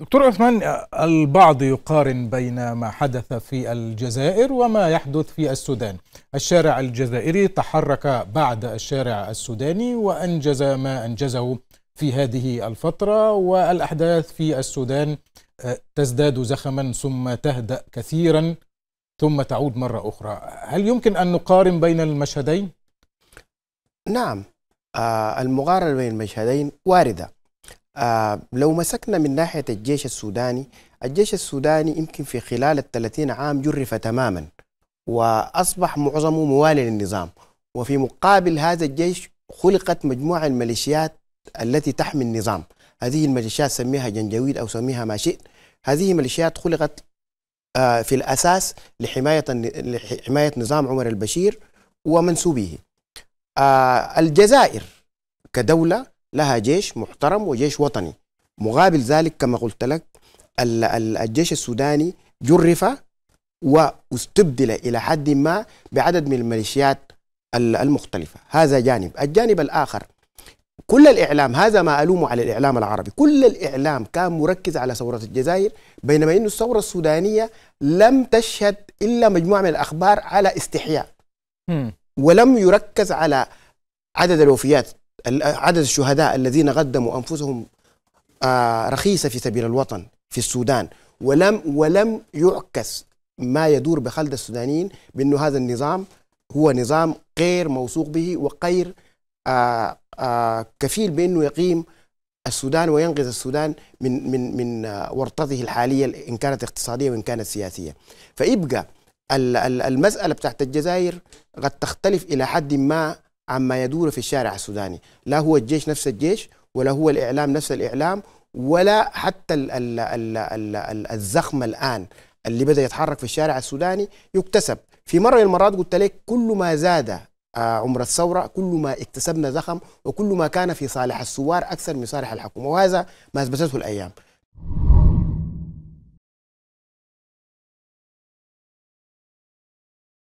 دكتور عثمان، البعض يقارن بين ما حدث في الجزائر وما يحدث في السودان. الشارع الجزائري تحرك بعد الشارع السوداني وأنجز ما أنجزه في هذه الفترة، والأحداث في السودان تزداد زخما ثم تهدأ كثيرا ثم تعود مرة أخرى. هل يمكن أن نقارن بين المشهدين؟ نعم، المقارنة بين المشهدين واردة. لو مسكنا من ناحية الجيش السوداني، الجيش السوداني يمكن في خلال ال30 عام جرف تماما وأصبح معظمه موالي للنظام، وفي مقابل هذا الجيش خلقت مجموعة الميليشيات التي تحمي النظام. هذه الميليشيات سميها جنجويد أو سميها ما شئت، هذه الميليشيات خلقت في الأساس لحماية نظام عمر البشير ومنسوبيه. الجزائر كدولة لها جيش محترم وجيش وطني. مقابل ذلك كما قلت لك الجيش السوداني جرف واستبدل إلى حد ما بعدد من الميليشيات المختلفة. هذا جانب. الجانب الآخر، كل الإعلام، هذا ما ألومه على الإعلام العربي، كل الإعلام كان مركز على ثورة الجزائر، بينما أن الثورة السودانية لم تشهد إلا مجموعة من الأخبار على استحياء، ولم يركز على عدد الوفيات، عدد الشهداء الذين قدموا أنفسهم رخيصة في سبيل الوطن في السودان، ولم يعكس ما يدور بخلد السودانيين بأن هذا النظام هو نظام غير موثوق به وغير كفيل بأنه يقيم السودان وينقذ السودان من ورطته الحالية، إن كانت اقتصادية وإن كانت سياسية. فيبقى المسألة بتاعت الجزائر قد تختلف إلى حد ما عما يدور في الشارع السوداني. لا هو الجيش نفس الجيش، ولا هو الإعلام نفس الإعلام، ولا حتى الزخم الآن اللي بدأ يتحرك في الشارع السوداني يكتسب. في مرة من المرات قلت لك كل ما زاد عمر الثورة كل ما اكتسبنا زخم، وكل ما كان في صالح الثوار أكثر من صالح الحكومة، وهذا ما أثبتته الأيام.